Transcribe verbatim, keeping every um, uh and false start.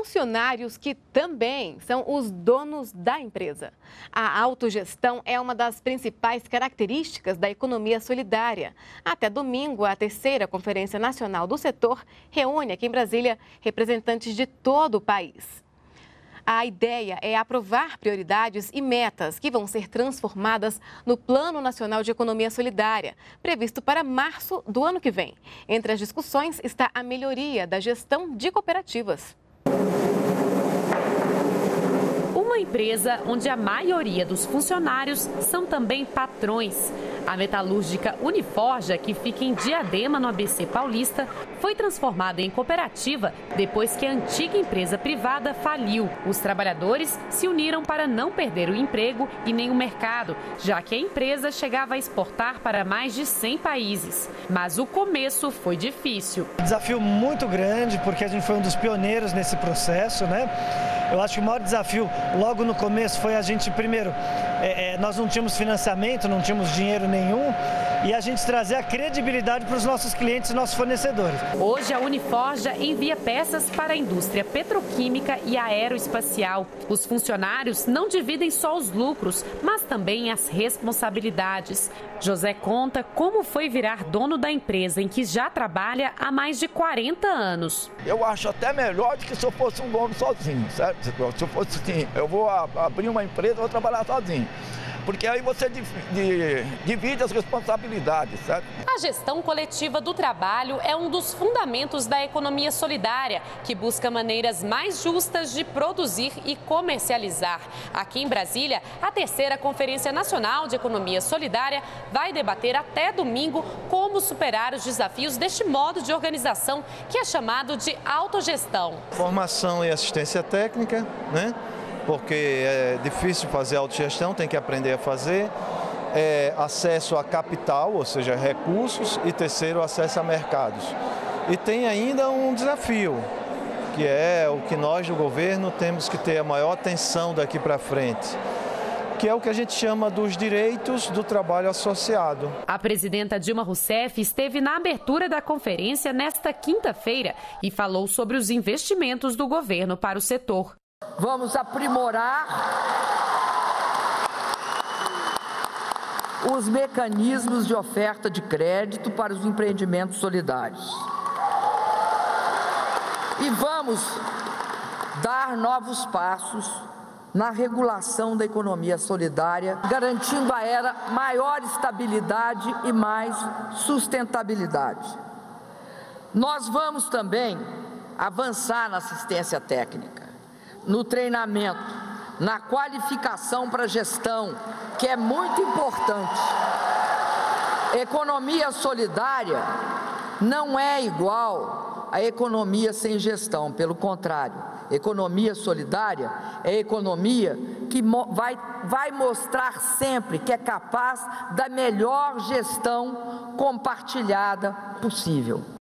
funcionários que também são os donos da empresa. A autogestão é uma das principais características da economia solidária. Até domingo, a terceira Conferência Nacional do Setor reúne aqui em Brasília representantes de todo o país. A ideia é aprovar prioridades e metas que vão ser transformadas no Plano Nacional de Economia Solidária, previsto para março do ano que vem. Entre as discussões está a melhoria da gestão de cooperativas. Uma empresa onde a maioria dos funcionários são também patrões. A metalúrgica Uniforja, que fica em Diadema, no A B C Paulista, foi transformada em cooperativa depois que a antiga empresa privada faliu. Os trabalhadores se uniram para não perder o emprego e nem o mercado, já que a empresa chegava a exportar para mais de cem países. Mas o começo foi difícil. Desafio muito grande, porque a gente foi um dos pioneiros nesse processo, né? Eu acho que o maior desafio logo no começo foi a gente, primeiro, é, é, nós não tínhamos financiamento, não tínhamos dinheiro nenhum, e a gente trazer a credibilidade para os nossos clientes e nossos fornecedores. Hoje a Uniforja envia peças para a indústria petroquímica e aeroespacial. Os funcionários não dividem só os lucros, mas também as responsabilidades. José conta como foi virar dono da empresa em que já trabalha há mais de quarenta anos. Eu acho até melhor do que se eu fosse um dono sozinho, certo? Se eu fosse assim, eu vou abrir uma empresa, vou trabalhar sozinho. Porque aí você divide as responsabilidades, certo? A gestão coletiva do trabalho é um dos fundamentos da economia solidária, que busca maneiras mais justas de produzir e comercializar. Aqui em Brasília, a terceira Conferência Nacional de Economia Solidária vai debater até domingo como superar os desafios deste modo de organização, que é chamado de autogestão. Formação e assistência técnica, né? Porque é difícil fazer autogestão, tem que aprender a fazer, é, acesso a capital, ou seja, recursos, e terceiro, acesso a mercados. E tem ainda um desafio, que é o que nós do governo temos que ter a maior atenção daqui para frente, que é o que a gente chama dos direitos do trabalho associado. A presidenta Dilma Rousseff esteve na abertura da conferência nesta quinta-feira e falou sobre os investimentos do governo para o setor. Vamos aprimorar os mecanismos de oferta de crédito para os empreendimentos solidários. E vamos dar novos passos na regulação da economia solidária, garantindo a ela maior estabilidade e mais sustentabilidade. Nós vamos também avançar na assistência técnica, no treinamento, na qualificação para gestão, que é muito importante. Economia solidária não é igual à economia sem gestão, pelo contrário. Economia solidária é economia que vai, vai mostrar sempre que é capaz da melhor gestão compartilhada possível.